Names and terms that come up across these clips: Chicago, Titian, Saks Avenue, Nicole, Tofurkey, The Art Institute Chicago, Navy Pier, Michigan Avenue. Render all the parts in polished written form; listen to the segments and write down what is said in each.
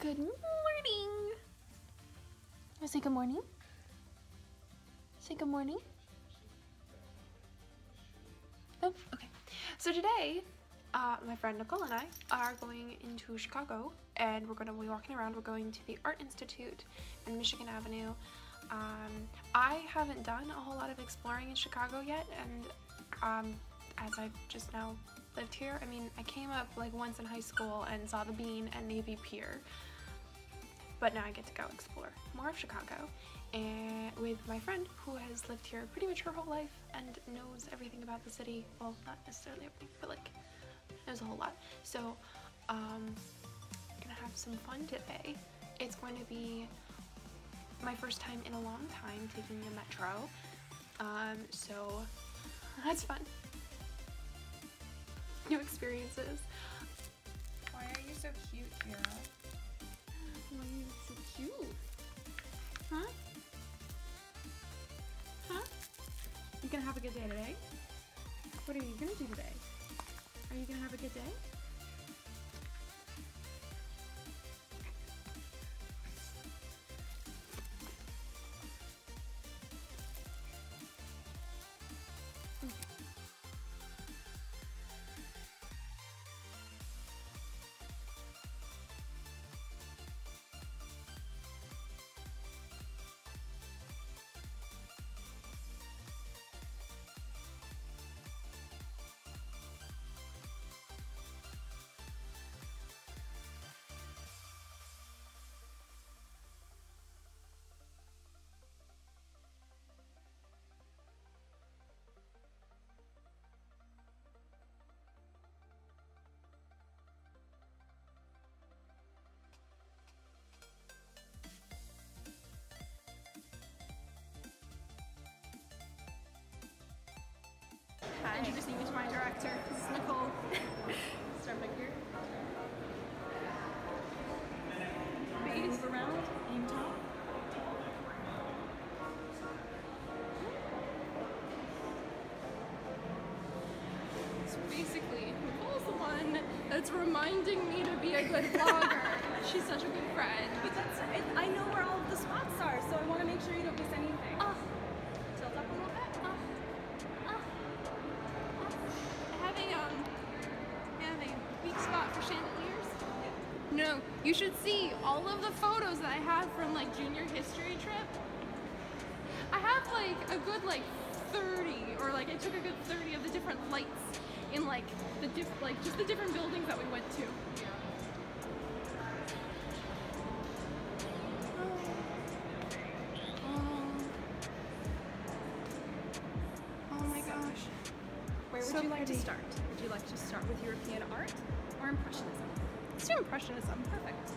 Good morning. You say good morning? Say good morning. Oh, okay. So today, my friend Nicole and I are going into Chicago, and we're going to be walking around. We're going to the Art Institute in Michigan Avenue. I haven't done a whole lot of exploring in Chicago yet, and as I've just now lived here, I mean, I came up like once in high school and saw the Bean and Navy Pier, but now I get to go explore more of Chicago and with my friend who has lived here pretty much her whole life and knows everything about the city. Well, not necessarily everything, but like knows a whole lot. So I'm gonna have some fun today. It's going to be my first time in a long time taking the metro, so that's fun. New experiences. Why are you so cute, Kira? Why are you so cute? Huh? Huh? You gonna have a good day today? What are you gonna do today? Are you gonna have a good day? Introducing you to my director. This is Nicole. Start back here. Face around, aim top. So basically, Nicole's the one that's reminding me to be a good vlogger. She's such a good friend. But that's, I know where all of the spots are, so I want to make sure you don't miss anything. Tilt up a little bit. No, you should see all of the photos that I have from like junior history trip. I have like a good like 30, or like I took a good 30 of the different lights in like the just the different buildings that we went to. Yeah. Oh my gosh. Where would you like to start? Would you like to start with European art or Impressionism? Let's do Impressionism. Perfect.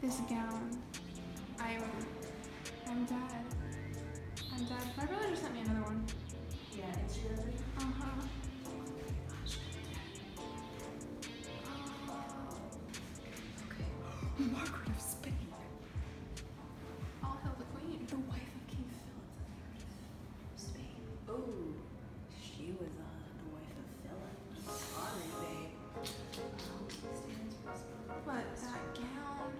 This gown. I'm dead. I'm dead. My brother just sent me another one. Yeah, it's your brother. Uh-huh. Okay. Margaret of Spain. All hail the Queen. The wife of King Philip III of Spain. Oh, she was the wife of Philip. Sorry, babe. But that gown.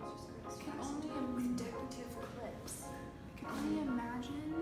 I can only imagine.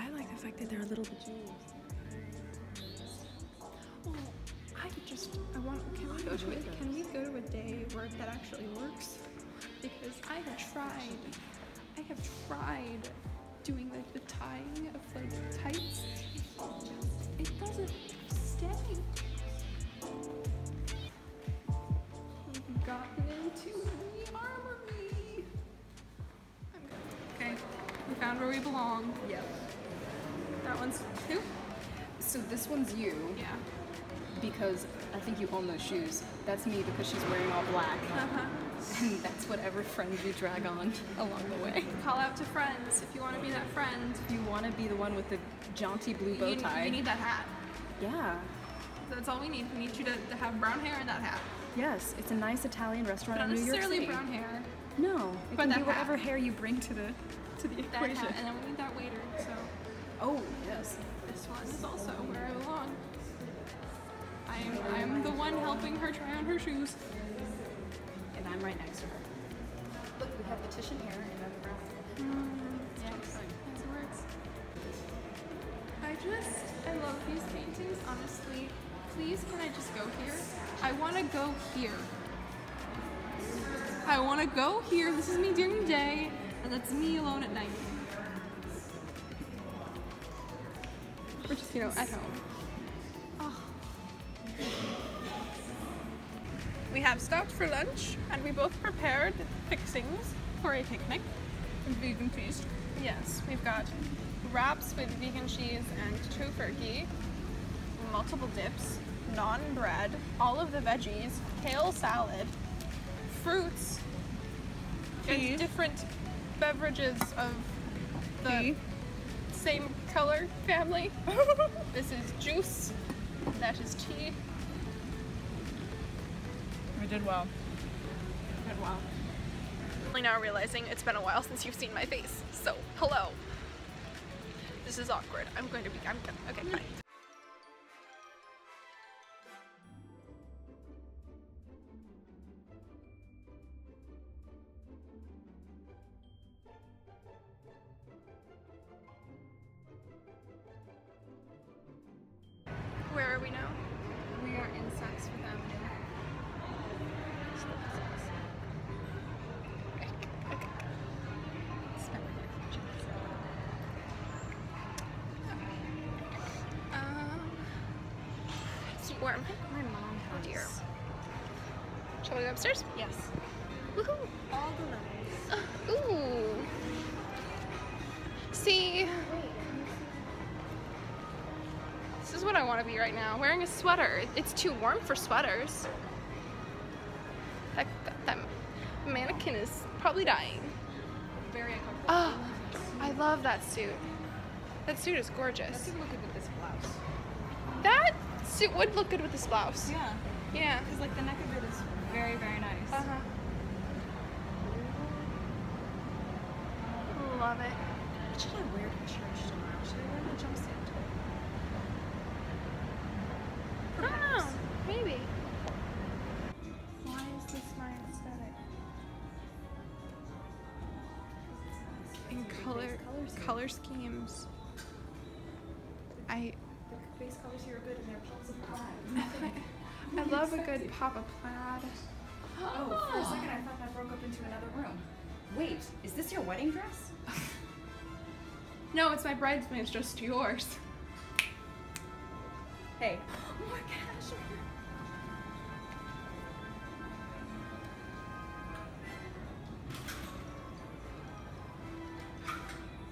I like the fact that there are little jewels. Oh, I want, can we go to a day where that actually works? Because I have tried doing like the tying of like tights. It doesn't stay. We've gotten into the armory. Okay, we found where we belong. Yep. That one's who? So this one's you. Yeah. Because I think you own those shoes. That's me because she's wearing all black. And that's whatever friends you drag on along the way. Call out to friends if you want to be that friend. You want to be the one with the jaunty blue bow tie. You need that hat. Yeah. That's all we need. We need you to have brown hair and that hat. Yes, it's a nice Italian restaurant in New York City. Not necessarily brown hair. No, it can be whatever hair you bring to the equation. Hat. And then we need that waiter. So. Oh yes. This one is also where I belong. I'm the one helping her try on her shoes. And I'm right next to her. Look, we have the Titian here and I'm brown. Yeah, it works. I love these paintings, honestly. Please, can I just go here? I want to go here. I want to go here. This is me during the day, and that's me alone at night. We're just, you know, at home. We have stopped for lunch, and we both prepared fixings for a picnic. Vegan feast. Yes, we've got wraps with vegan cheese and tofurkey, multiple dips, naan bread, all of the veggies, kale salad, fruits, and different beverages of the same color family. This is juice, that is tea. Did well. Did well. I'm only now realizing it's been a while since you've seen my face. So, hello. This is awkward. Okay, fine. Where are we now? We are in Saks Avenue. Warm. My mom has. Oh dear. Shall we go upstairs? Yes. Woohoo! All the levels. Ooh. See? This is what I want to be right now. Wearing a sweater. It's too warm for sweaters. That mannequin is probably dying. Very uncomfortable. Oh, I love that suit. That suit is gorgeous. Let's take a look at this blouse. That suit would look good with this blouse. Yeah. Yeah. Because like the neck of it is very, very nice. Love it. What should I wear to church tomorrow? Should I wear my jumpsuit? I don't know. Maybe. Why is this my aesthetic? And color schemes. The base colors here are good, and they're pops of plaid. I love a good pop of plaid. Oh, for a second I thought that broke up into another room. Wait, is this your wedding dress? No, it's my bridesmaid's dress to yours. Hey. Oh my gosh.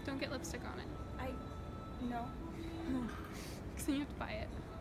Don't get lipstick on it. No. Then you have to buy it.